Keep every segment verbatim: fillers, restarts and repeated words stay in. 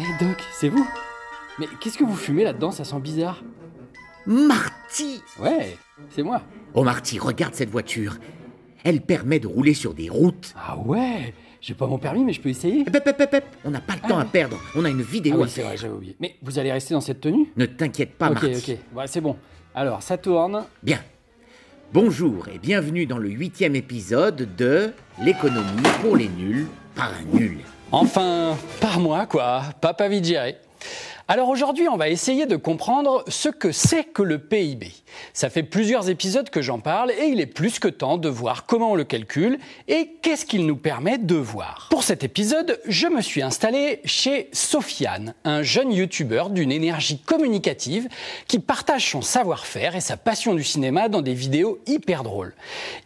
Hé hey Doc, c'est vous? Mais qu'est-ce que vous fumez là-dedans? Ça sent bizarre. Marty! Ouais, c'est moi. Oh Marty, regarde cette voiture. Elle permet de rouler sur des routes. Ah ouais? J'ai pas mon permis, mais je peux essayer. Pep, pep, pep, pep. On n'a pas le ah, temps oui. à perdre. On a une vidéo ah oui, à faire. C'est vrai, j'avais oublié. Mais vous allez rester dans cette tenue? Ne t'inquiète pas, okay, Marty. Ok, ok. Ouais, c'est bon. Alors, ça tourne. Bien. Bonjour et bienvenue dans le huitième épisode de l'économie pour les nuls par un nul. Enfin, par moi, quoi. Papa Vigere. Alors aujourd'hui, on va essayer de comprendre ce que c'est que le P I B. Ça fait plusieurs épisodes que j'en parle et il est plus que temps de voir comment on le calcule et qu'est-ce qu'il nous permet de voir. Pour cet épisode, je me suis installé chez Sofiane, un jeune youtubeur d'une énergie communicative qui partage son savoir-faire et sa passion du cinéma dans des vidéos hyper drôles.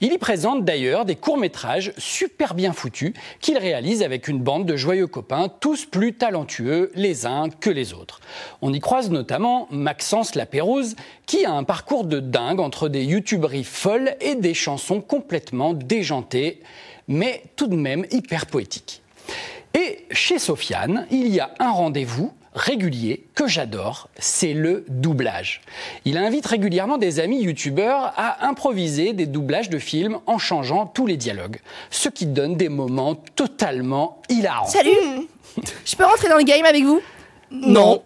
Il y présente d'ailleurs des courts-métrages super bien foutus qu'il réalise avec une bande de joyeux copains, tous plus talentueux les uns que les autres. On y croise notamment Maxence Laperouse qui a un parcours de dingue entre des youtuberies folles et des chansons complètement déjantées, mais tout de même hyper poétiques. Et chez Sofiane, il y a un rendez-vous régulier que j'adore, c'est le doublage. Il invite régulièrement des amis youtubeurs à improviser des doublages de films en changeant tous les dialogues, ce qui donne des moments totalement hilarants. Salut, je peux rentrer dans le game avec vous ? Non.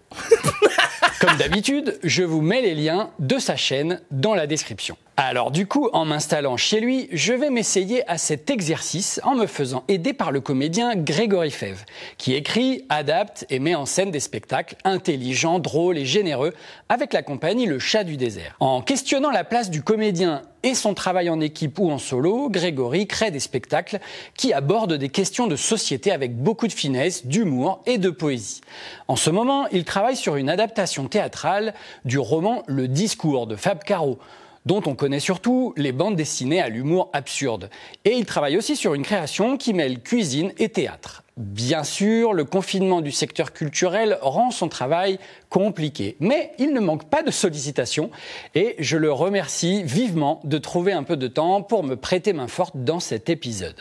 Comme d'habitude, je vous mets les liens de sa chaîne dans la description. Alors du coup, en m'installant chez lui, je vais m'essayer à cet exercice en me faisant aider par le comédien Grégory Fève, qui écrit, adapte et met en scène des spectacles intelligents, drôles et généreux avec la compagnie Le Chat du Désert. En questionnant la place du comédien et son travail en équipe ou en solo, Grégory crée des spectacles qui abordent des questions de société avec beaucoup de finesse, d'humour et de poésie. En ce moment, il travaille sur une adaptation théâtrale du roman Le Discours de Fab Caro, dont on connaît surtout les bandes dessinées à l'humour absurde. Et il travaille aussi sur une création qui mêle cuisine et théâtre. Bien sûr, le confinement du secteur culturel rend son travail compliqué, mais il ne manque pas de sollicitations et je le remercie vivement de trouver un peu de temps pour me prêter main forte dans cet épisode.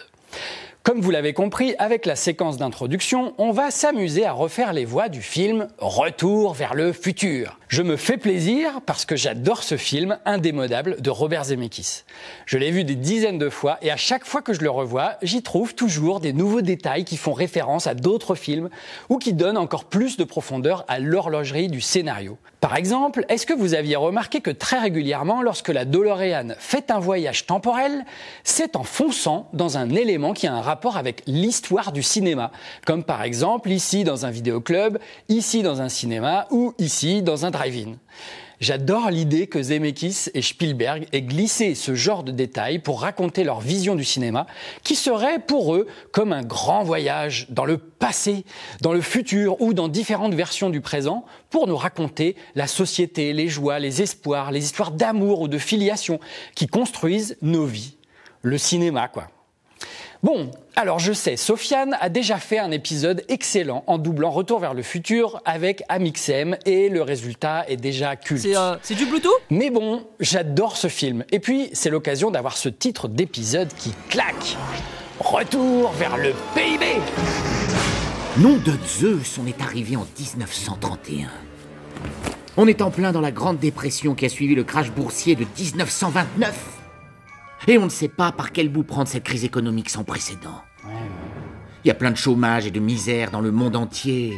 Comme vous l'avez compris, avec la séquence d'introduction, on va s'amuser à refaire les voix du film « Retour vers le futur ». Je me fais plaisir parce que j'adore ce film indémodable de Robert Zemeckis. Je l'ai vu des dizaines de fois et à chaque fois que je le revois, j'y trouve toujours des nouveaux détails qui font référence à d'autres films ou qui donnent encore plus de profondeur à l'horlogerie du scénario. Par exemple, est-ce que vous aviez remarqué que très régulièrement, lorsque la DeLorean fait un voyage temporel, c'est en fonçant dans un élément qui a un rapport avec l'histoire du cinéma, comme par exemple ici dans un vidéoclub, ici dans un cinéma ou ici dans un drive-in. J'adore l'idée que Zemeckis et Spielberg aient glissé ce genre de détails pour raconter leur vision du cinéma, qui serait pour eux comme un grand voyage dans le passé, dans le futur ou dans différentes versions du présent, pour nous raconter la société, les joies, les espoirs, les histoires d'amour ou de filiation qui construisent nos vies. Le cinéma, quoi. Bon, alors je sais, Sofiane a déjà fait un épisode excellent en doublant Retour vers le futur avec Amixem et le résultat est déjà culte. C'est euh, c'est du Bluetooth ? Mais bon, j'adore ce film. Et puis, c'est l'occasion d'avoir ce titre d'épisode qui claque. Retour vers le P I B ! Nom de Zeus, on est arrivé en mille neuf cent trente et un. On est en plein dans la Grande Dépression qui a suivi le crash boursier de mille neuf cent vingt-neuf. Et on ne sait pas par quel bout prendre cette crise économique sans précédent. Il y a plein de chômage et de misère dans le monde entier.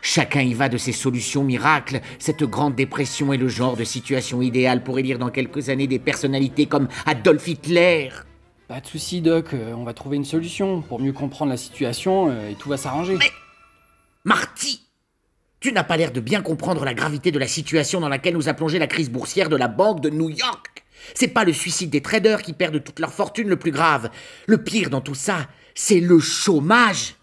Chacun y va de ses solutions miracles. Cette grande dépression est le genre de situation idéale pour élire dans quelques années des personnalités comme Adolf Hitler. Pas de souci, Doc. On va trouver une solution pour mieux comprendre la situation et tout va s'arranger. Mais... Marty, tu n'as pas l'air de bien comprendre la gravité de la situation dans laquelle nous a plongé la crise boursière de la Banque de New York. C'est pas le suicide des traders qui perdent toute leur fortune le plus grave. Le pire dans tout ça, c'est le chômage.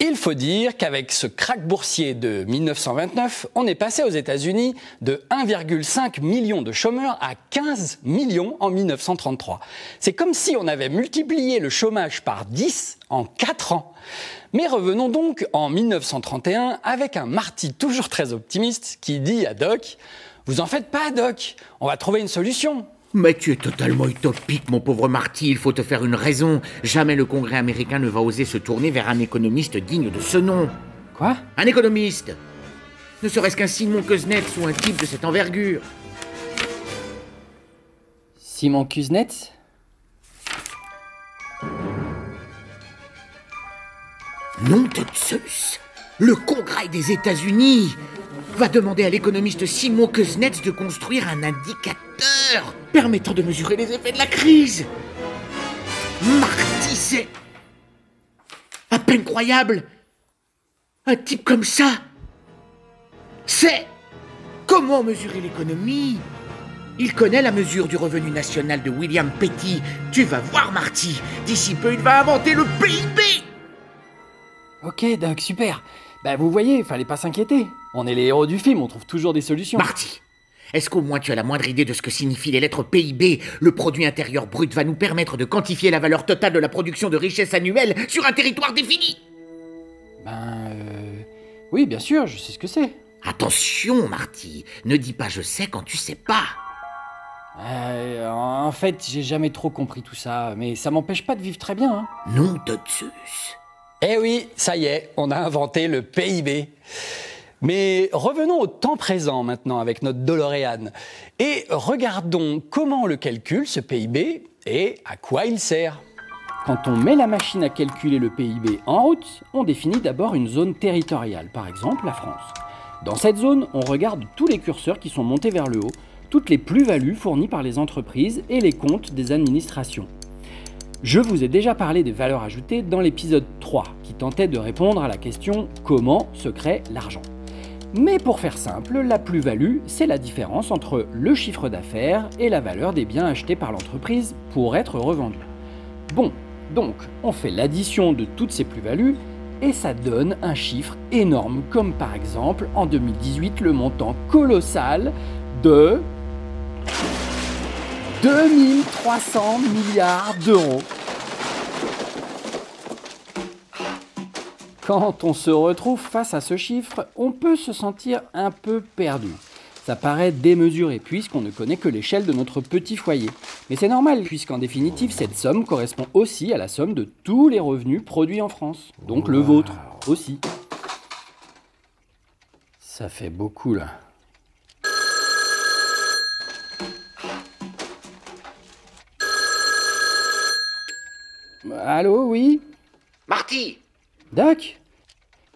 Il faut dire qu'avec ce krach boursier de mille neuf cent vingt-neuf, on est passé aux États-Unis de un virgule cinq million de chômeurs à quinze millions en mille neuf cent trente-trois. C'est comme si on avait multiplié le chômage par dix en quatre ans. Mais revenons donc en mille neuf cent trente et un avec un Marty toujours très optimiste qui dit à Doc « Vous en faites pas, Doc, on va trouver une solution ». Mais tu es totalement utopique, mon pauvre Marty, il faut te faire une raison. Jamais le Congrès américain ne va oser se tourner vers un économiste digne de ce nom. Quoi? Un économiste? Ne serait-ce qu'un Simon Kuznets ou un type de cette envergure. Simon Kuznets? Nom de Zeus! Le Congrès des États-Unis va demander à l'économiste Simon Kuznets de construire un indicateur permettant de mesurer les effets de la crise. Marty, c'est à peine croyable. Un type comme ça, c'est comment mesurer l'économie? Il connaît la mesure du revenu national de William Petty. Tu vas voir, Marty. D'ici peu, il va inventer le P I B. Ok, Doc, super. Bah vous voyez, fallait pas s'inquiéter. On est les héros du film, on trouve toujours des solutions. Marty, est-ce qu'au moins tu as la moindre idée de ce que signifient les lettres P I B? Le produit intérieur brut va nous permettre de quantifier la valeur totale de la production de richesse annuelle sur un territoire défini. Ben... Euh... Oui, bien sûr, je sais ce que c'est. Attention, Marty, ne dis pas je sais quand tu sais pas. Euh... En fait, j'ai jamais trop compris tout ça, mais ça m'empêche pas de vivre très bien, hein. Non, Totsus. Eh oui, ça y est, on a inventé le P I B. Mais revenons au temps présent maintenant avec notre DeLorean et regardons comment on le calcule, ce P I B, et à quoi il sert. Quand on met la machine à calculer le P I B en route, on définit d'abord une zone territoriale, par exemple la France. Dans cette zone, on regarde tous les curseurs qui sont montés vers le haut, toutes les plus-values fournies par les entreprises et les comptes des administrations. Je vous ai déjà parlé des valeurs ajoutées dans l'épisode trois, qui tentait de répondre à la question « Comment se crée l'argent ?». Mais pour faire simple, la plus-value, c'est la différence entre le chiffre d'affaires et la valeur des biens achetés par l'entreprise pour être revendus. Bon, donc, on fait l'addition de toutes ces plus-values et ça donne un chiffre énorme, comme par exemple, en deux mille dix-huit, le montant colossal de... deux mille trois cents milliards d'euros. Quand on se retrouve face à ce chiffre, on peut se sentir un peu perdu. Ça paraît démesuré puisqu'on ne connaît que l'échelle de notre petit foyer. Mais c'est normal puisqu'en définitive, cette somme correspond aussi à la somme de tous les revenus produits en France. Donc le vôtre aussi. Ça fait beaucoup là. Allô, oui? Marty! Doc?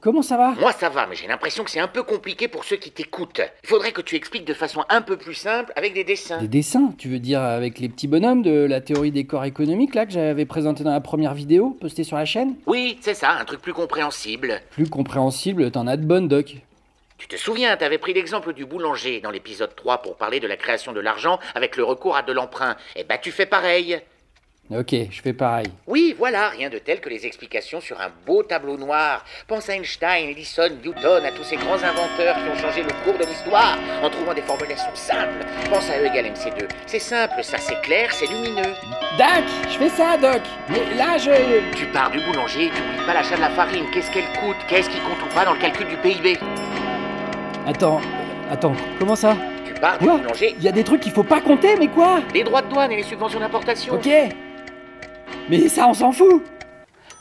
Comment ça va? Moi ça va, mais j'ai l'impression que c'est un peu compliqué pour ceux qui t'écoutent. Il faudrait que tu expliques de façon un peu plus simple avec des dessins. Des dessins? Tu veux dire avec les petits bonhommes de la théorie des corps économiques, là, que j'avais présenté dans la première vidéo, postée sur la chaîne? Oui, c'est ça, un truc plus compréhensible. Plus compréhensible, t'en as de bonnes, Doc. Tu te souviens, t'avais pris l'exemple du boulanger dans l'épisode trois pour parler de la création de l'argent avec le recours à de l'emprunt. Eh ben, tu fais pareil. Ok, je fais pareil. Oui, voilà, rien de tel que les explications sur un beau tableau noir. Pense à Einstein, Edison, Newton, à tous ces grands inventeurs qui ont changé le cours de l'histoire en trouvant des formulations simples. Pense à E égale M C deux. C'est simple, ça c'est clair, c'est lumineux. Doc, je fais ça, Doc. Mais là, je... Tu pars du boulanger, tu n'oublies pas l'achat de la farine. Qu'est-ce qu'elle coûte? Qu'est-ce qui compte ou pas dans le calcul du P I B? Attends, attends, comment ça? Tu pars du boulanger. Il y a des trucs qu'il faut pas compter, mais quoi? Les droits de douane et les subventions d'importation. Ok. Mais ça, on s'en fout!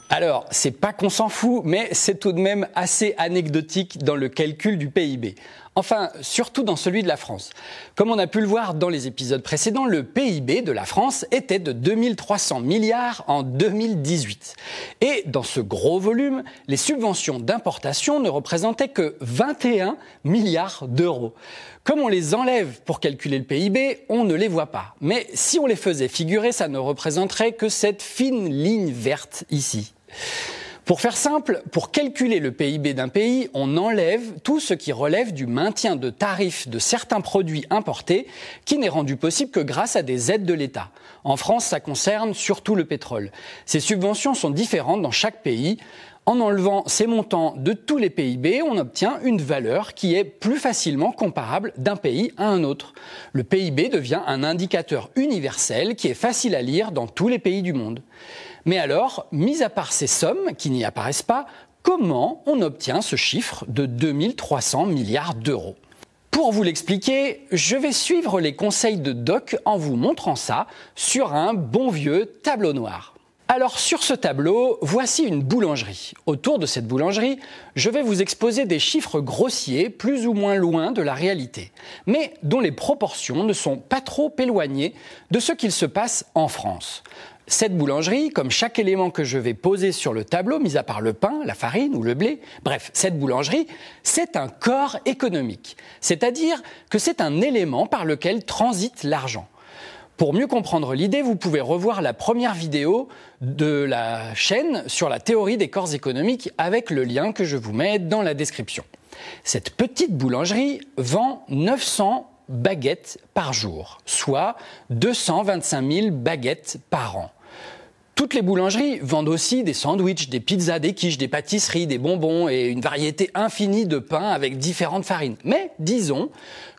Alors, c'est pas qu'on s'en fout, mais c'est tout de même assez anecdotique dans le calcul du P I B. Enfin, surtout dans celui de la France. Comme on a pu le voir dans les épisodes précédents, le P I B de la France était de deux mille trois cents milliards en deux mille dix-huit. Et dans ce gros volume, les subventions d'importation ne représentaient que vingt et un milliards d'euros. Comme on les enlève pour calculer le P I B, on ne les voit pas. Mais si on les faisait figurer, ça ne représenterait que cette fine ligne verte ici. Pour faire simple, pour calculer le P I B d'un pays, on enlève tout ce qui relève du maintien de tarifs de certains produits importés qui n'est rendu possible que grâce à des aides de l'État. En France, ça concerne surtout le pétrole. Ces subventions sont différentes dans chaque pays. En enlevant ces montants de tous les P I B, on obtient une valeur qui est plus facilement comparable d'un pays à un autre. Le P I B devient un indicateur universel qui est facile à lire dans tous les pays du monde. Mais alors, mis à part ces sommes qui n'y apparaissent pas, comment on obtient ce chiffre de deux mille trois cents milliards d'euros ? Pour vous l'expliquer, je vais suivre les conseils de Doc en vous montrant ça sur un bon vieux tableau noir. Alors sur ce tableau, voici une boulangerie. Autour de cette boulangerie, je vais vous exposer des chiffres grossiers, plus ou moins loin de la réalité, mais dont les proportions ne sont pas trop éloignées de ce qu'il se passe en France. Cette boulangerie, comme chaque élément que je vais poser sur le tableau, mis à part le pain, la farine ou le blé, bref, cette boulangerie, c'est un corps économique, c'est-à-dire que c'est un élément par lequel transite l'argent. Pour mieux comprendre l'idée, vous pouvez revoir la première vidéo de la chaîne sur la théorie des corps économiques avec le lien que je vous mets dans la description. Cette petite boulangerie vend neuf cents baguettes par jour, soit deux cent vingt-cinq mille baguettes par an. Toutes les boulangeries vendent aussi des sandwichs, des pizzas, des quiches, des pâtisseries, des bonbons et une variété infinie de pains avec différentes farines. Mais disons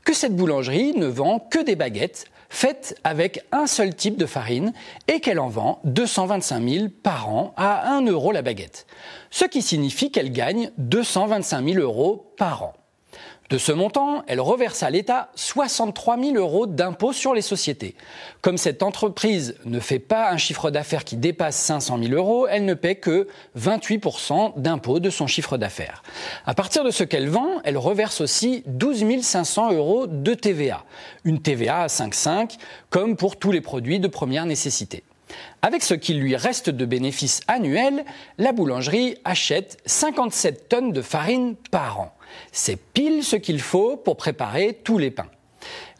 que cette boulangerie ne vend que des baguettes faites avec un seul type de farine et qu'elle en vend deux cent vingt-cinq mille par an à un euro la baguette. Ce qui signifie qu'elle gagne deux cent vingt-cinq mille euros par an. De ce montant, elle reverse à l'État soixante-trois mille euros d'impôts sur les sociétés. Comme cette entreprise ne fait pas un chiffre d'affaires qui dépasse cinq cent mille euros, elle ne paie que vingt-huit pour cent d'impôts de son chiffre d'affaires. À partir de ce qu'elle vend, elle reverse aussi douze mille cinq cents euros de T V A. Une T V A à cinq virgule cinq, comme pour tous les produits de première nécessité. Avec ce qu'il lui reste de bénéfices annuels, la boulangerie achète cinquante-sept tonnes de farine par an. C'est pile ce qu'il faut pour préparer tous les pains.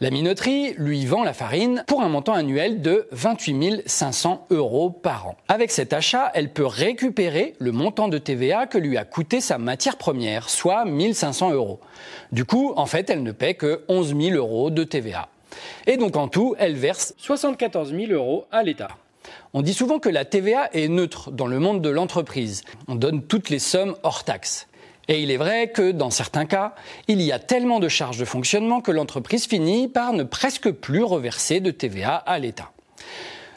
La minoterie lui vend la farine pour un montant annuel de vingt-huit mille cinq cents euros par an. Avec cet achat, elle peut récupérer le montant de T V A que lui a coûté sa matière première, soit mille cinq cents euros. Du coup, en fait, elle ne paie que onze mille euros de T V A. Et donc en tout, elle verse soixante-quatorze mille euros à l'État. On dit souvent que la T V A est neutre dans le monde de l'entreprise. On donne toutes les sommes hors taxes. Et il est vrai que, dans certains cas, il y a tellement de charges de fonctionnement que l'entreprise finit par ne presque plus reverser de T V A à l'État.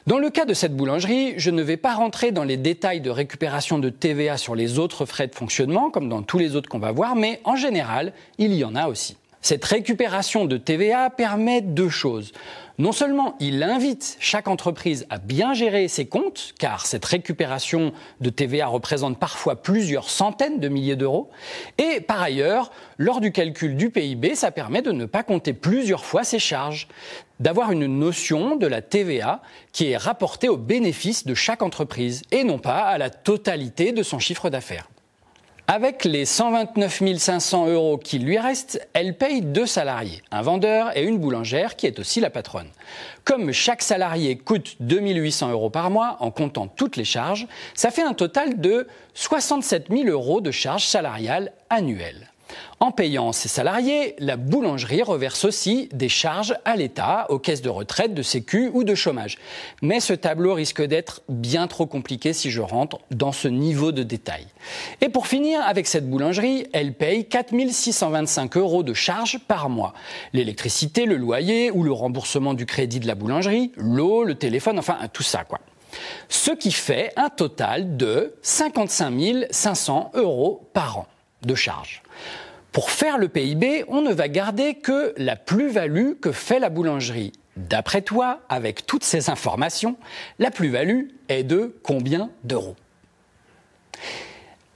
Dans le cas de cette boulangerie, je ne vais pas rentrer dans les détails de récupération de T V A sur les autres frais de fonctionnement, comme dans tous les autres qu'on va voir, mais en général, il y en a aussi. Cette récupération de T V A permet deux choses. Non seulement il invite chaque entreprise à bien gérer ses comptes, car cette récupération de T V A représente parfois plusieurs centaines de milliers d'euros, et par ailleurs, lors du calcul du P I B, ça permet de ne pas compter plusieurs fois ses charges, d'avoir une notion de la T V A qui est rapportée aux bénéfices de chaque entreprise, et non pas à la totalité de son chiffre d'affaires. Avec les cent vingt-neuf mille cinq cents euros qui lui restent, elle paye deux salariés, un vendeur et une boulangère qui est aussi la patronne. Comme chaque salarié coûte deux mille huit cents euros par mois en comptant toutes les charges, ça fait un total de soixante-sept mille euros de charges salariales annuelles. En payant ses salariés, la boulangerie reverse aussi des charges à l'État, aux caisses de retraite, de sécu ou de chômage. Mais ce tableau risque d'être bien trop compliqué si je rentre dans ce niveau de détail. Et pour finir, avec cette boulangerie, elle paye quatre mille six cent vingt-cinq euros de charges par mois. L'électricité, le loyer ou le remboursement du crédit de la boulangerie, l'eau, le téléphone, enfin tout ça quoi. Ce qui fait un total de cinquante-cinq mille cinq cents euros par an de charges. Pour faire le P I B, on ne va garder que la plus-value que fait la boulangerie. D'après toi, avec toutes ces informations, la plus-value est de combien d'euros?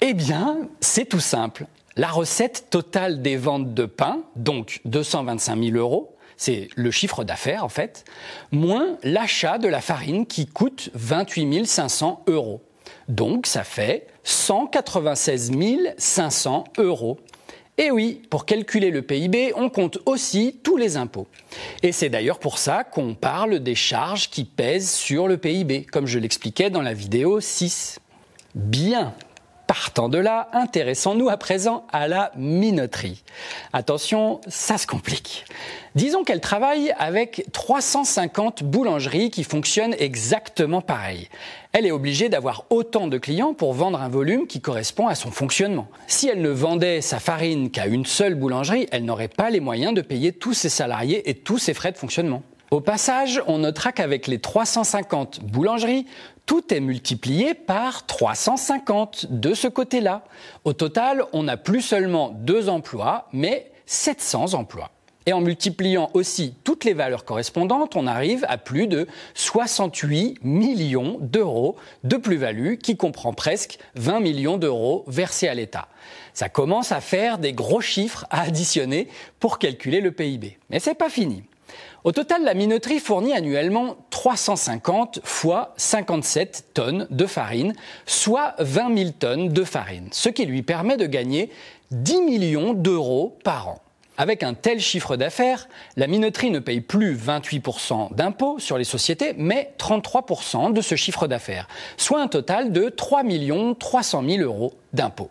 Eh bien, c'est tout simple. La recette totale des ventes de pain, donc deux cent vingt-cinq mille euros, c'est le chiffre d'affaires en fait, moins l'achat de la farine qui coûte vingt-huit mille cinq cents euros. Donc ça fait cent quatre-vingt-seize mille cinq cents euros. Et oui, pour calculer le P I B, on compte aussi tous les impôts. Et c'est d'ailleurs pour ça qu'on parle des charges qui pèsent sur le P I B, comme je l'expliquais dans la vidéo six. Bien. Partant de là, intéressons-nous à présent à la minoterie. Attention, ça se complique. Disons qu'elle travaille avec trois cent cinquante boulangeries qui fonctionnent exactement pareil. Elle est obligée d'avoir autant de clients pour vendre un volume qui correspond à son fonctionnement. Si elle ne vendait sa farine qu'à une seule boulangerie, elle n'aurait pas les moyens de payer tous ses salariés et tous ses frais de fonctionnement. Au passage, on notera qu'avec les trois cent cinquante boulangeries, tout est multiplié par trois cent cinquante de ce côté-là. Au total, on n'a plus seulement deux emplois, mais sept cents emplois. Et en multipliant aussi toutes les valeurs correspondantes, on arrive à plus de soixante-huit millions d'euros de plus-value, qui comprend presque vingt millions d'euros versés à l'État. Ça commence à faire des gros chiffres à additionner pour calculer le P I B. Mais c'est pas fini. Au total, la minoterie fournit annuellement trois cent cinquante fois cinquante-sept tonnes de farine, soit vingt mille tonnes de farine, ce qui lui permet de gagner dix millions d'euros par an. Avec un tel chiffre d'affaires, la minoterie ne paye plus vingt-huit pour cent d'impôts sur les sociétés, mais trente-trois pour cent de ce chiffre d'affaires, soit un total de trois millions trois cent mille euros d'impôts.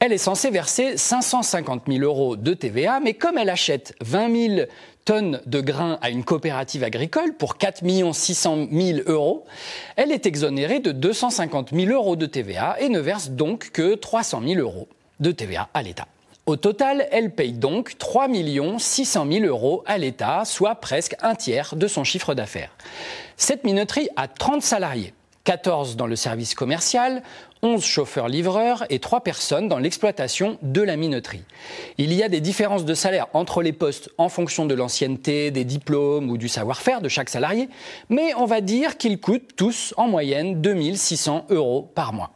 Elle est censée verser cinq cent cinquante mille euros de T V A, mais comme elle achète vingt mille tonnes de grains à une coopérative agricole pour quatre millions six cent mille euros, elle est exonérée de deux cent cinquante mille euros de T V A et ne verse donc que trois cent mille euros de T V A à l'État. Au total, elle paye donc trois millions six cent mille euros à l'État, soit presque un tiers de son chiffre d'affaires. Cette minoterie a trente salariés, quatorze dans le service commercial, onze chauffeurs-livreurs et trois personnes dans l'exploitation de la minoterie. Il y a des différences de salaire entre les postes en fonction de l'ancienneté, des diplômes ou du savoir-faire de chaque salarié, mais on va dire qu'ils coûtent tous en moyenne deux mille six cents euros par mois.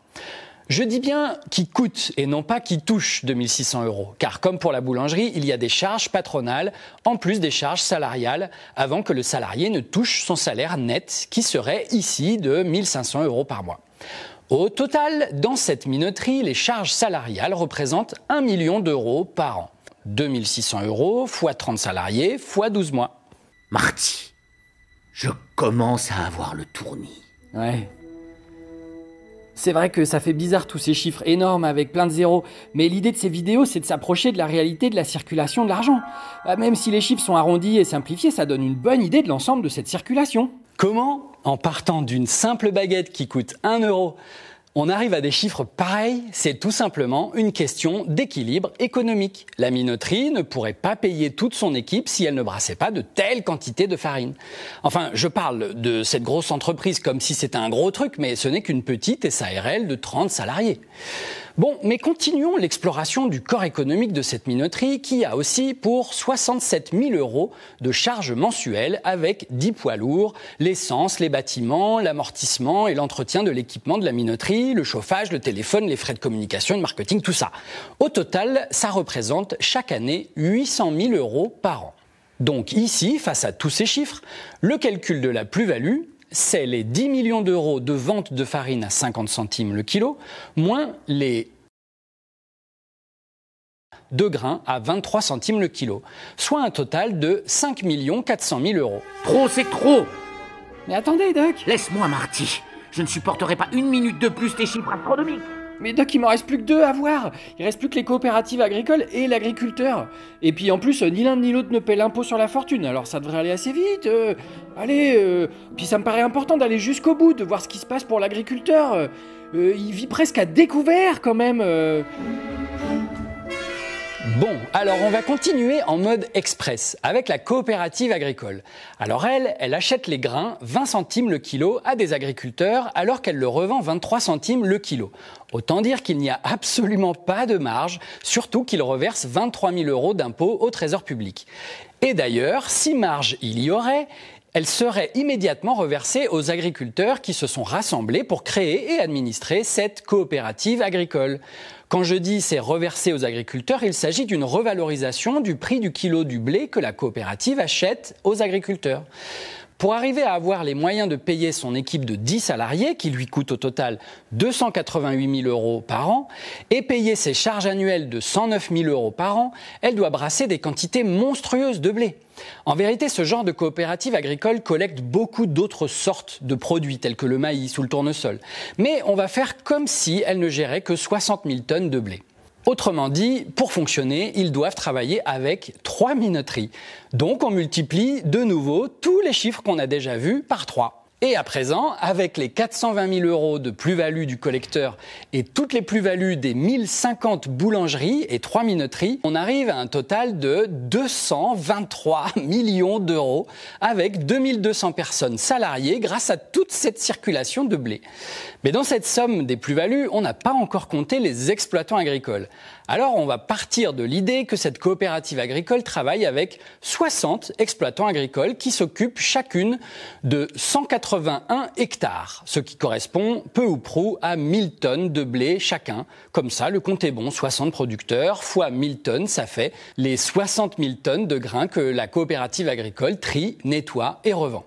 Je dis bien qui coûte et non pas qui touche deux mille six cents euros, car comme pour la boulangerie, il y a des charges patronales en plus des charges salariales avant que le salarié ne touche son salaire net qui serait ici de mille cinq cents euros par mois. Au total, dans cette minoterie, les charges salariales représentent un million d'euros par an. deux mille six cents euros fois trente salariés fois douze mois. Marty, je commence à avoir le tournis. Ouais. C'est vrai que ça fait bizarre tous ces chiffres énormes avec plein de zéros, mais l'idée de ces vidéos c'est de s'approcher de la réalité de la circulation de l'argent. Même si les chiffres sont arrondis et simplifiés, ça donne une bonne idée de l'ensemble de cette circulation. Comment, en partant d'une simple baguette qui coûte un euro, on arrive à des chiffres pareils? C'est tout simplement une question d'équilibre économique. La minoterie ne pourrait pas payer toute son équipe si elle ne brassait pas de telles quantités de farine. Enfin, je parle de cette grosse entreprise comme si c'était un gros truc, mais ce n'est qu'une petite S A R L de trente salariés. Bon, mais continuons l'exploration du corps économique de cette minoterie qui a aussi pour soixante-sept mille euros de charges mensuelles avec dix poids lourds, l'essence, les bâtiments, l'amortissement et l'entretien de l'équipement de la minoterie, le chauffage, le téléphone, les frais de communication et de marketing, tout ça. Au total, ça représente chaque année huit cent mille euros par an. Donc ici, face à tous ces chiffres, le calcul de la plus-value, c'est les dix millions d'euros de vente de farine à cinquante centimes le kilo, moins les de grains à vingt-trois centimes le kilo, soit un total de cinq millions quatre cent mille euros. Trop, c'est trop! Mais attendez, Doc! Laisse-moi, Marty! Je ne supporterai pas une minute de plus tes chiffres astronomiques! Mais Doc, il m'en reste plus que deux à voir. Il reste plus que les coopératives agricoles et l'agriculteur. Et puis en plus, ni l'un ni l'autre ne paie l'impôt sur la fortune, alors ça devrait aller assez vite. Euh, allez, euh, puis ça me paraît important d'aller jusqu'au bout, de voir ce qui se passe pour l'agriculteur. Euh, il vit presque à découvert quand même. Euh... Bon, alors on va continuer en mode express avec la coopérative agricole. Alors elle, elle achète les grains vingt centimes le kilo à des agriculteurs alors qu'elle le revend vingt-trois centimes le kilo. Autant dire qu'il n'y a absolument pas de marge, surtout qu'il reverse vingt-trois mille euros d'impôts au trésor public. Et d'ailleurs, si marge il y aurait, elle serait immédiatement reversée aux agriculteurs qui se sont rassemblés pour créer et administrer cette coopérative agricole. Quand je dis c'est reversé aux agriculteurs, il s'agit d'une revalorisation du prix du kilo du blé que la coopérative achète aux agriculteurs. Pour arriver à avoir les moyens de payer son équipe de dix salariés, qui lui coûte au total deux cent quatre-vingt-huit mille euros par an, et payer ses charges annuelles de cent neuf mille euros par an, elle doit brasser des quantités monstrueuses de blé. En vérité, ce genre de coopérative agricole collecte beaucoup d'autres sortes de produits, tels que le maïs ou le tournesol. Mais on va faire comme si elle ne gérait que soixante mille tonnes de blé. Autrement dit, pour fonctionner, ils doivent travailler avec trois minoteries. Donc on multiplie de nouveau tous les chiffres qu'on a déjà vus par trois. Et à présent, avec les quatre cent vingt mille euros de plus-value du collecteur et toutes les plus-values des mille cinquante boulangeries et trois minoteries, on arrive à un total de deux cent vingt-trois millions d'euros avec deux mille deux cents personnes salariées grâce à toute cette circulation de blé. Mais dans cette somme des plus-values, on n'a pas encore compté les exploitants agricoles. Alors on va partir de l'idée que cette coopérative agricole travaille avec soixante exploitants agricoles qui s'occupent chacune de cent quatre-vingt-un hectares, ce qui correspond peu ou prou à mille tonnes de blé chacun. Comme ça, le compte est bon, soixante producteurs fois mille tonnes, ça fait les soixante mille tonnes de grains que la coopérative agricole trie, nettoie et revend.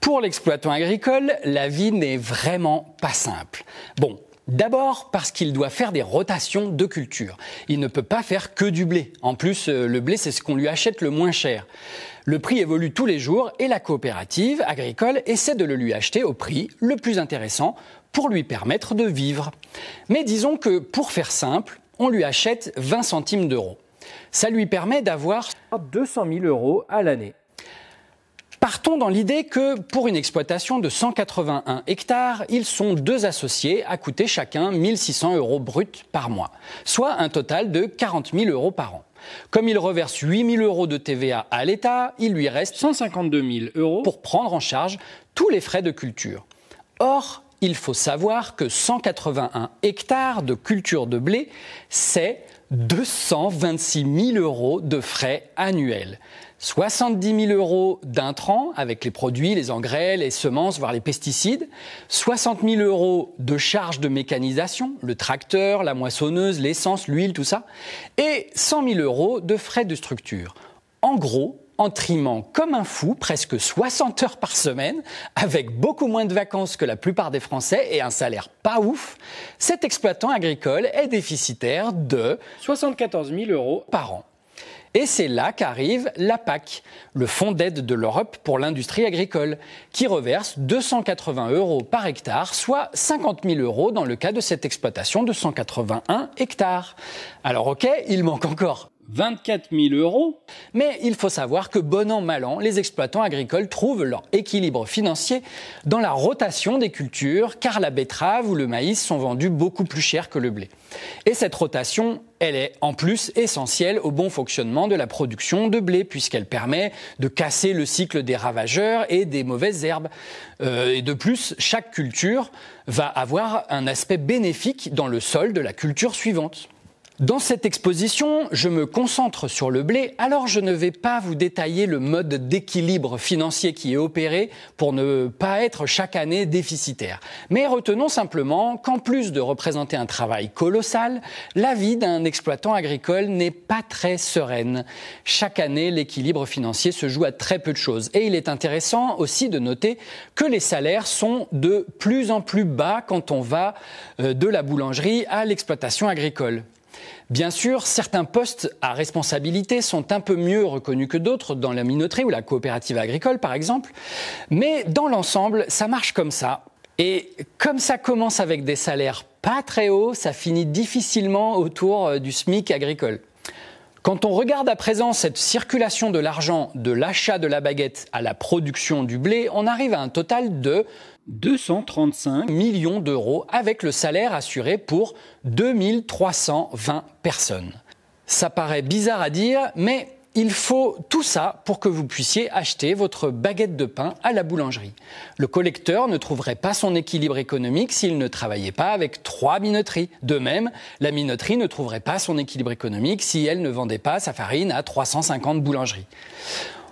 Pour l'exploitant agricole, la vie n'est vraiment pas simple. Bon. D'abord parce qu'il doit faire des rotations de culture. Il ne peut pas faire que du blé. En plus, le blé, c'est ce qu'on lui achète le moins cher. Le prix évolue tous les jours et la coopérative agricole essaie de le lui acheter au prix le plus intéressant pour lui permettre de vivre. Mais disons que, pour faire simple, on lui achète vingt centimes d'euros. Ça lui permet d'avoir deux cent mille euros à l'année. Partons dans l'idée que, pour une exploitation de cent quatre-vingt-un hectares, ils sont deux associés à coûter chacun mille six cents euros bruts par mois, soit un total de quarante mille euros par an. Comme il reverse huit mille euros de T V A à l'État, il lui reste cent cinquante-deux mille euros pour prendre en charge tous les frais de culture. Or, il faut savoir que cent quatre-vingt-un hectares de culture de blé, c'est deux cent vingt-six mille euros de frais annuels. soixante-dix mille euros d'intrants avec les produits, les engrais, les semences, voire les pesticides. soixante mille euros de charges de mécanisation, le tracteur, la moissonneuse, l'essence, l'huile, tout ça. Et cent mille euros de frais de structure. En gros, en trimant comme un fou, presque soixante heures par semaine, avec beaucoup moins de vacances que la plupart des Français et un salaire pas ouf, cet exploitant agricole est déficitaire de soixante-quatorze mille euros par an. Et c'est là qu'arrive la P A C, le Fonds d'aide de l'Europe pour l'industrie agricole, qui reverse deux cent quatre-vingts euros par hectare, soit cinquante mille euros dans le cas de cette exploitation de cent quatre-vingt-un hectares. Alors ok, il manque encore vingt-quatre mille euros. Mais il faut savoir que bon an, mal an, les exploitants agricoles trouvent leur équilibre financier dans la rotation des cultures, car la betterave ou le maïs sont vendus beaucoup plus cher que le blé. Et cette rotation, elle est en plus essentielle au bon fonctionnement de la production de blé, puisqu'elle permet de casser le cycle des ravageurs et des mauvaises herbes. Euh, et de plus, chaque culture va avoir un aspect bénéfique dans le sol de la culture suivante. Dans cette exposition, je me concentre sur le blé, alors je ne vais pas vous détailler le mode d'équilibre financier qui est opéré pour ne pas être chaque année déficitaire. Mais retenons simplement qu'en plus de représenter un travail colossal, la vie d'un exploitant agricole n'est pas très sereine. Chaque année, l'équilibre financier se joue à très peu de choses. Et il est intéressant aussi de noter que les salaires sont de plus en plus bas quand on va de la boulangerie à l'exploitation agricole. Bien sûr, certains postes à responsabilité sont un peu mieux reconnus que d'autres, dans la minoterie ou la coopérative agricole par exemple, mais dans l'ensemble, ça marche comme ça. Et comme ça commence avec des salaires pas très hauts, ça finit difficilement autour du SMIC agricole. Quand on regarde à présent cette circulation de l'argent de l'achat de la baguette à la production du blé, on arrive à un total de deux cent trente-cinq millions d'euros avec le salaire assuré pour deux mille trois cent vingt personnes. Ça paraît bizarre à dire, mais il faut tout ça pour que vous puissiez acheter votre baguette de pain à la boulangerie. Le collecteur ne trouverait pas son équilibre économique s'il ne travaillait pas avec trois minoteries. De même, la minoterie ne trouverait pas son équilibre économique si elle ne vendait pas sa farine à trois cent cinquante boulangeries.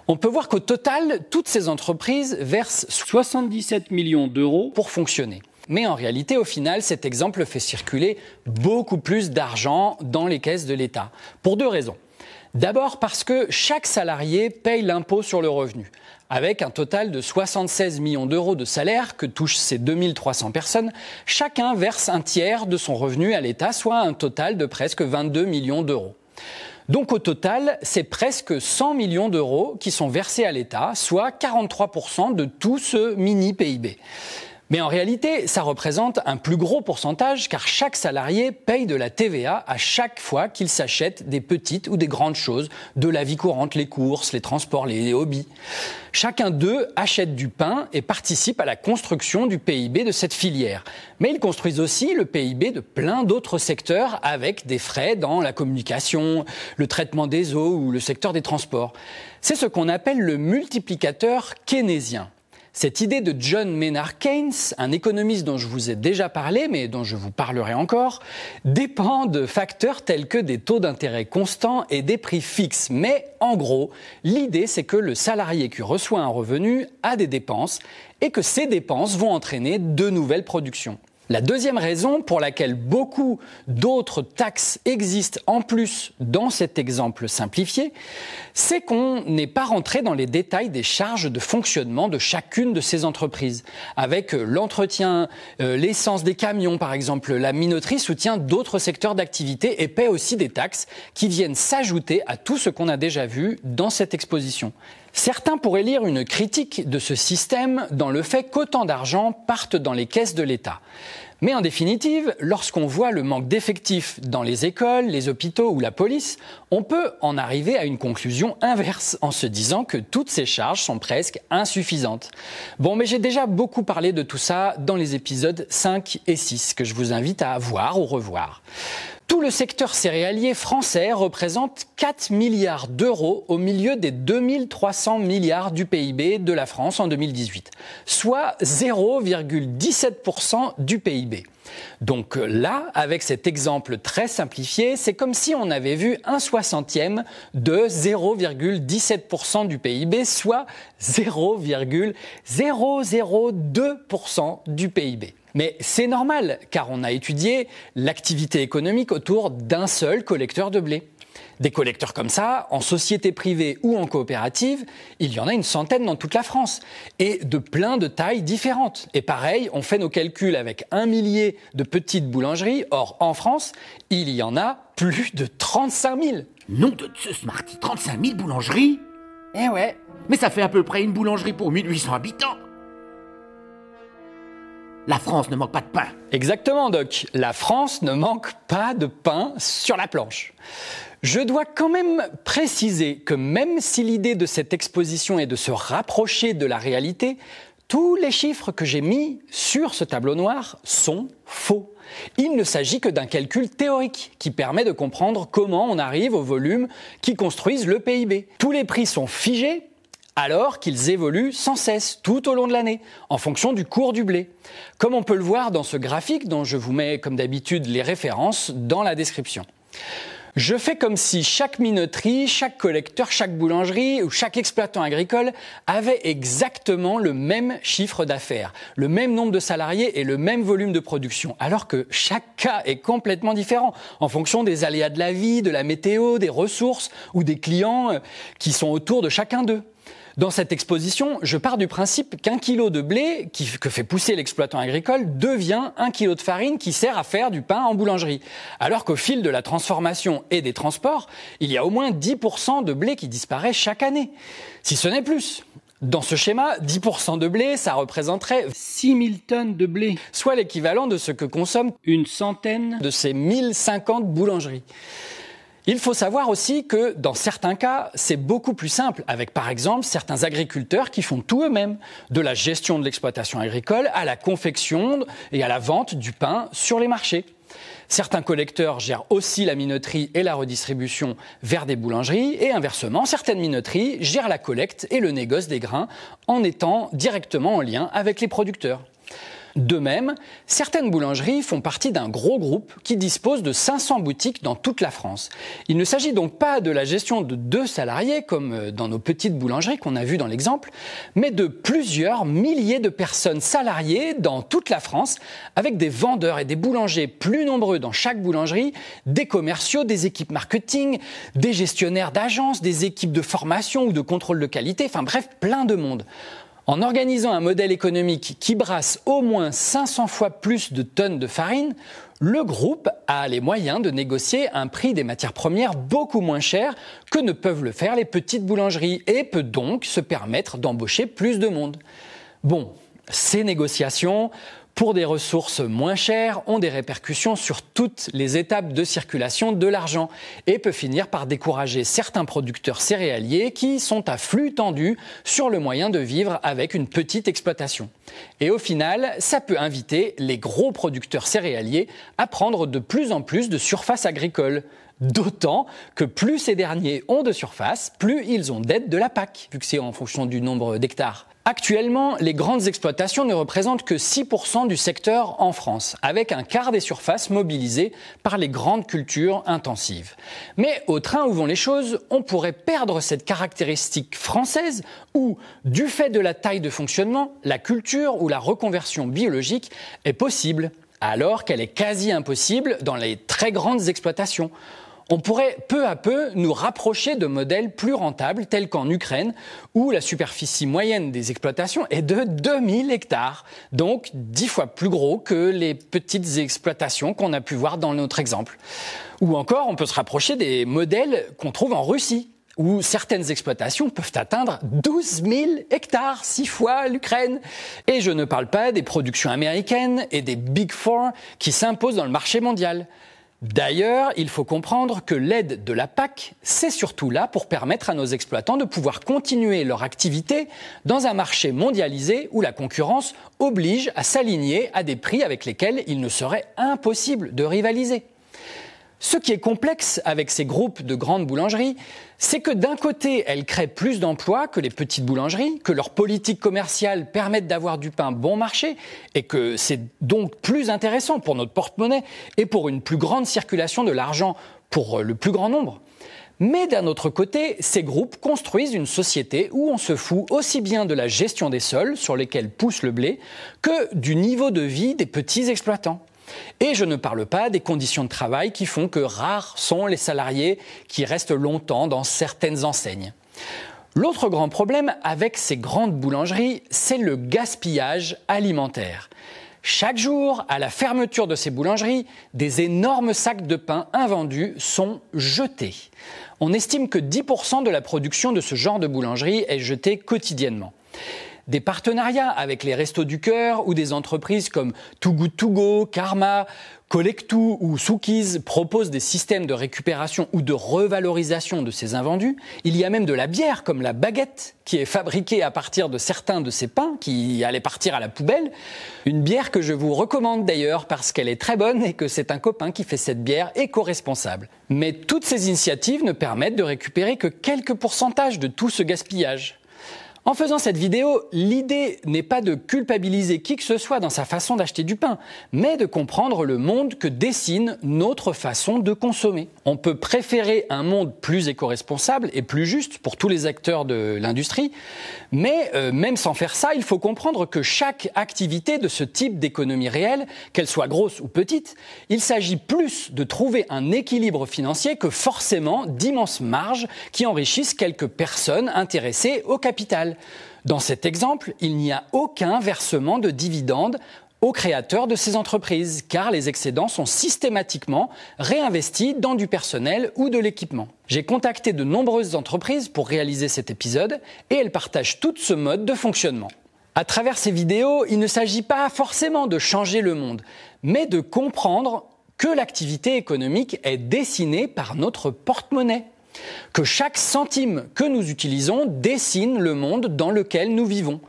On peut voir qu'au total, toutes ces entreprises versent soixante-dix-sept millions d'euros pour fonctionner. Mais en réalité, au final, cet exemple fait circuler beaucoup plus d'argent dans les caisses de l'État, pour deux raisons. D'abord parce que chaque salarié paye l'impôt sur le revenu, avec un total de soixante-seize millions d'euros de salaire que touchent ces deux mille trois cents personnes. Chacun verse un tiers de son revenu à l'État, soit un total de presque vingt-deux millions d'euros. Donc au total, c'est presque cent millions d'euros qui sont versés à l'État, soit quarante-trois pour cent de tout ce mini P I B. Mais en réalité, ça représente un plus gros pourcentage car chaque salarié paye de la T V A à chaque fois qu'il s'achète des petites ou des grandes choses de la vie courante, les courses, les transports, les hobbies. Chacun d'eux achète du pain et participe à la construction du P I B de cette filière. Mais ils construisent aussi le P I B de plein d'autres secteurs avec des frais dans la communication, le traitement des eaux ou le secteur des transports. C'est ce qu'on appelle le multiplicateur keynésien. Cette idée de John Maynard Keynes, un économiste dont je vous ai déjà parlé, mais dont je vous parlerai encore, dépend de facteurs tels que des taux d'intérêt constants et des prix fixes. Mais en gros, l'idée c'est que le salarié qui reçoit un revenu a des dépenses et que ces dépenses vont entraîner de nouvelles productions. La deuxième raison pour laquelle beaucoup d'autres taxes existent en plus dans cet exemple simplifié, c'est qu'on n'est pas rentré dans les détails des charges de fonctionnement de chacune de ces entreprises. Avec l'entretien, euh, l'essence des camions par exemple, la minoterie soutient d'autres secteurs d'activité et paie aussi des taxes qui viennent s'ajouter à tout ce qu'on a déjà vu dans cette exposition. Certains pourraient lire une critique de ce système dans le fait qu'autant d'argent parte dans les caisses de l'État. Mais en définitive, lorsqu'on voit le manque d'effectifs dans les écoles, les hôpitaux ou la police, on peut en arriver à une conclusion inverse en se disant que toutes ces charges sont presque insuffisantes. Bon, mais j'ai déjà beaucoup parlé de tout ça dans les épisodes cinq et six que je vous invite à voir ou revoir. Tout le secteur céréalier français représente quatre milliards d'euros au milieu des deux mille trois cents milliards du P I B de la France en deux mille dix-huit, soit zéro virgule dix-sept pour cent du P I B. Donc là, avec cet exemple très simplifié, c'est comme si on avait vu un soixantième de zéro virgule dix-sept pour cent du P I B, soit zéro virgule zéro zéro deux pour cent du P I B. Mais c'est normal, car on a étudié l'activité économique autour d'un seul collecteur de blé. Des collecteurs comme ça, en société privée ou en coopérative, il y en a une centaine dans toute la France, et de plein de tailles différentes. Et pareil, on fait nos calculs avec un millier de petites boulangeries, or en France, il y en a plus de trente-cinq mille. Nom de Zeus Marty, trente-cinq mille boulangeries? Eh ouais, mais ça fait à peu près une boulangerie pour mille huit cents habitants. La France ne manque pas de pain. Exactement, Doc. La France ne manque pas de pain sur la planche. Je dois quand même préciser que même si l'idée de cette exposition est de se rapprocher de la réalité, tous les chiffres que j'ai mis sur ce tableau noir sont faux. Il ne s'agit que d'un calcul théorique qui permet de comprendre comment on arrive aux volumes qui construisent le P I B. Tous les prix sont figés, alors qu'ils évoluent sans cesse tout au long de l'année, en fonction du cours du blé. Comme on peut le voir dans ce graphique dont je vous mets comme d'habitude les références dans la description. Je fais comme si chaque minoterie, chaque collecteur, chaque boulangerie ou chaque exploitant agricole avait exactement le même chiffre d'affaires, le même nombre de salariés et le même volume de production, alors que chaque cas est complètement différent en fonction des aléas de la vie, de la météo, des ressources ou des clients qui sont autour de chacun d'eux. Dans cette exposition, je pars du principe qu'un kilo de blé qui, que fait pousser l'exploitant agricole devient un kilo de farine qui sert à faire du pain en boulangerie. Alors qu'au fil de la transformation et des transports, il y a au moins dix pour cent de blé qui disparaît chaque année, si ce n'est plus. Dans ce schéma, dix pour cent de blé, ça représenterait six mille tonnes de blé, soit l'équivalent de ce que consomment une centaine de ces mille cinquante boulangeries. Il faut savoir aussi que, dans certains cas, c'est beaucoup plus simple, avec par exemple certains agriculteurs qui font tout eux-mêmes, de la gestion de l'exploitation agricole à la confection et à la vente du pain sur les marchés. Certains collecteurs gèrent aussi la minoterie et la redistribution vers des boulangeries, et inversement, certaines minoteries gèrent la collecte et le négoce des grains en étant directement en lien avec les producteurs. De même, certaines boulangeries font partie d'un gros groupe qui dispose de cinq cents boutiques dans toute la France. Il ne s'agit donc pas de la gestion de deux salariés, comme dans nos petites boulangeries qu'on a vues dans l'exemple, mais de plusieurs milliers de personnes salariées dans toute la France, avec des vendeurs et des boulangers plus nombreux dans chaque boulangerie, des commerciaux, des équipes marketing, des gestionnaires d'agences, des équipes de formation ou de contrôle de qualité, enfin bref, plein de monde. En organisant un modèle économique qui brasse au moins cinq cents fois plus de tonnes de farine, le groupe a les moyens de négocier un prix des matières premières beaucoup moins cher que ne peuvent le faire les petites boulangeries et peut donc se permettre d'embaucher plus de monde. Bon, Ces négociations, pour des ressources moins chères, ont des répercussions sur toutes les étapes de circulation de l'argent et peut finir par décourager certains producteurs céréaliers qui sont à flux tendu sur le moyen de vivre avec une petite exploitation. Et au final, ça peut inviter les gros producteurs céréaliers à prendre de plus en plus de surface agricole. D'autant que plus ces derniers ont de surface, plus ils ont d'aide de la P A C, vu que c'est en fonction du nombre d'hectares. Actuellement, les grandes exploitations ne représentent que six pour cent du secteur en France, avec un quart des surfaces mobilisées par les grandes cultures intensives. Mais au train où vont les choses, on pourrait perdre cette caractéristique française où, du fait de la taille de fonctionnement, la culture ou la reconversion biologique est possible, alors qu'elle est quasi impossible dans les très grandes exploitations. On pourrait peu à peu nous rapprocher de modèles plus rentables tels qu'en Ukraine où la superficie moyenne des exploitations est de deux mille hectares, donc dix fois plus gros que les petites exploitations qu'on a pu voir dans notre exemple. Ou encore on peut se rapprocher des modèles qu'on trouve en Russie où certaines exploitations peuvent atteindre douze mille hectares, six fois l'Ukraine. Et je ne parle pas des productions américaines et des Big Four qui s'imposent dans le marché mondial. D'ailleurs, il faut comprendre que l'aide de la P A C, c'est surtout là pour permettre à nos exploitants de pouvoir continuer leur activité dans un marché mondialisé où la concurrence oblige à s'aligner à des prix avec lesquels il ne serait impossible de rivaliser. Ce qui est complexe avec ces groupes de grandes boulangeries, c'est que d'un côté, elles créent plus d'emplois que les petites boulangeries, que leurs politiques commerciales permettent d'avoir du pain bon marché et que c'est donc plus intéressant pour notre porte-monnaie et pour une plus grande circulation de l'argent pour le plus grand nombre. Mais d'un autre côté, ces groupes construisent une société où on se fout aussi bien de la gestion des sols sur lesquels pousse le blé que du niveau de vie des petits exploitants. Et je ne parle pas des conditions de travail qui font que rares sont les salariés qui restent longtemps dans certaines enseignes. L'autre grand problème avec ces grandes boulangeries, c'est le gaspillage alimentaire. Chaque jour, à la fermeture de ces boulangeries, des énormes sacs de pain invendus sont jetés. On estime que dix pour cent de la production de ce genre de boulangerie est jetée quotidiennement. Des partenariats avec les Restos du Cœur ou des entreprises comme Too Good To Go, Karma, Collectu ou Soukiz proposent des systèmes de récupération ou de revalorisation de ces invendus. Il y a même de la bière comme la baguette qui est fabriquée à partir de certains de ces pains qui allaient partir à la poubelle. Une bière que je vous recommande d'ailleurs parce qu'elle est très bonne et que c'est un copain qui fait cette bière éco-responsable. Mais toutes ces initiatives ne permettent de récupérer que quelques pourcentages de tout ce gaspillage. En faisant cette vidéo, l'idée n'est pas de culpabiliser qui que ce soit dans sa façon d'acheter du pain, mais de comprendre le monde que dessine notre façon de consommer. On peut préférer un monde plus éco-responsable et plus juste pour tous les acteurs de l'industrie, mais euh, même sans faire ça, il faut comprendre que chaque activité de ce type d'économie réelle, qu'elle soit grosse ou petite, il s'agit plus de trouver un équilibre financier que forcément d'immenses marges qui enrichissent quelques personnes intéressées au capital. Dans cet exemple, il n'y a aucun versement de dividendes aux créateurs de ces entreprises, car les excédents sont systématiquement réinvestis dans du personnel ou de l'équipement. J'ai contacté de nombreuses entreprises pour réaliser cet épisode et elles partagent tout ce mode de fonctionnement. À travers ces vidéos, il ne s'agit pas forcément de changer le monde, mais de comprendre que l'activité économique est dessinée par notre porte-monnaie. Que chaque centime que nous utilisons dessine le monde dans lequel nous vivons.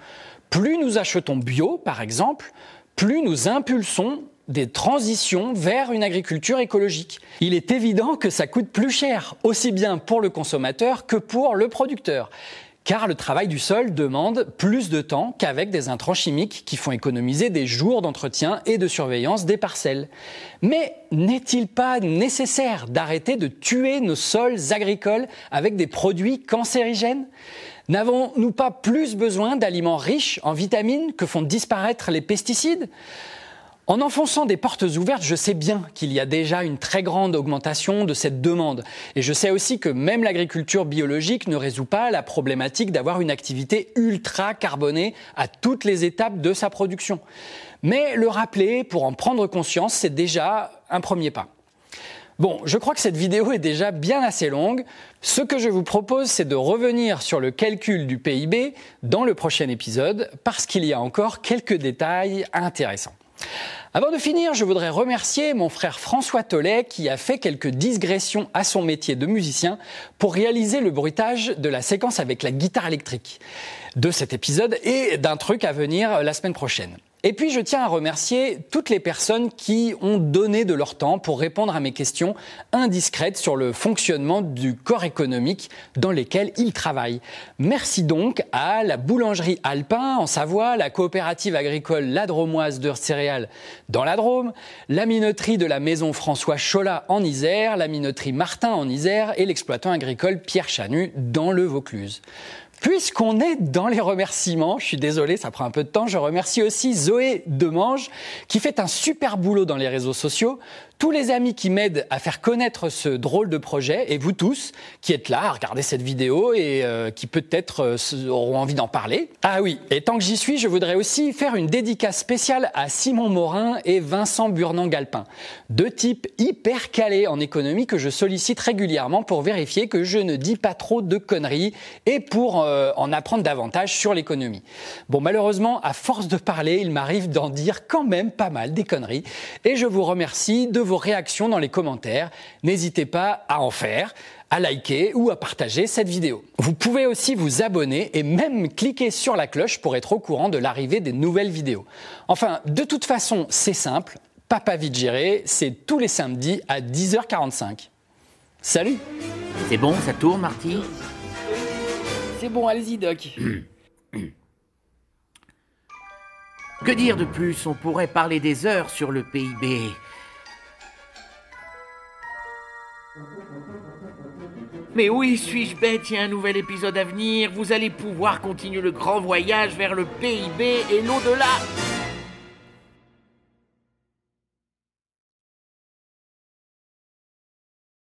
Plus nous achetons bio, par exemple, plus nous impulsons des transitions vers une agriculture écologique. Il est évident que ça coûte plus cher, aussi bien pour le consommateur que pour le producteur. Car le travail du sol demande plus de temps qu'avec des intrants chimiques qui font économiser des jours d'entretien et de surveillance des parcelles. Mais n'est-il pas nécessaire d'arrêter de tuer nos sols agricoles avec des produits cancérigènes ? N'avons-nous pas plus besoin d'aliments riches en vitamines que font disparaître les pesticides ? En enfonçant des portes ouvertes, je sais bien qu'il y a déjà une très grande augmentation de cette demande. Et je sais aussi que même l'agriculture biologique ne résout pas la problématique d'avoir une activité ultra carbonée à toutes les étapes de sa production. Mais le rappeler pour en prendre conscience, c'est déjà un premier pas. Bon, je crois que cette vidéo est déjà bien assez longue. Ce que je vous propose, c'est de revenir sur le calcul du P I B dans le prochain épisode, parce qu'il y a encore quelques détails intéressants. Avant de finir, je voudrais remercier mon frère François Tollet qui a fait quelques digressions à son métier de musicien pour réaliser le bruitage de la séquence avec la guitare électrique de cet épisode et d'un truc à venir la semaine prochaine. Et puis je tiens à remercier toutes les personnes qui ont donné de leur temps pour répondre à mes questions indiscrètes sur le fonctionnement du corps économique dans lesquels ils travaillent. Merci donc à la Boulangerie Alpin en Savoie, la Coopérative agricole Ladromoise de Céréales dans la Drôme, la Minoterie de la Maison François Chollat en Isère, la Minoterie Martin en Isère et l'exploitant agricole Pierre Chanu dans le Vaucluse. Puisqu'on est dans les remerciements, je suis désolé, ça prend un peu de temps, je remercie aussi Zoé Demange qui fait un super boulot dans les réseaux sociaux, tous les amis qui m'aident à faire connaître ce drôle de projet et vous tous qui êtes là à regarder cette vidéo et euh, qui peut-être euh, auront envie d'en parler. Ah oui, et tant que j'y suis, je voudrais aussi faire une dédicace spéciale à Simon Morin et Vincent Burnand-Galpin, deux types hyper calés en économie que je sollicite régulièrement pour vérifier que je ne dis pas trop de conneries et pour... Euh, en apprendre davantage sur l'économie. Bon, malheureusement, à force de parler, il m'arrive d'en dire quand même pas mal des conneries. Et je vous remercie de vos réactions dans les commentaires. N'hésitez pas à en faire, à liker ou à partager cette vidéo. Vous pouvez aussi vous abonner et même cliquer sur la cloche pour être au courant de l'arrivée des nouvelles vidéos. Enfin, de toute façon, c'est simple. Papa Vigere, c'est tous les samedis à dix heures quarante-cinq. Salut! C'est bon, ça tourne, Marty? C'est bon, allez-y, Doc. Que dire de plus? On pourrait parler des heures sur le P I B. Mais oui, suis-je bête, il y a un nouvel épisode à venir. Vous allez pouvoir continuer le grand voyage vers le P I B et l'au-delà.